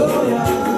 Hallelujah.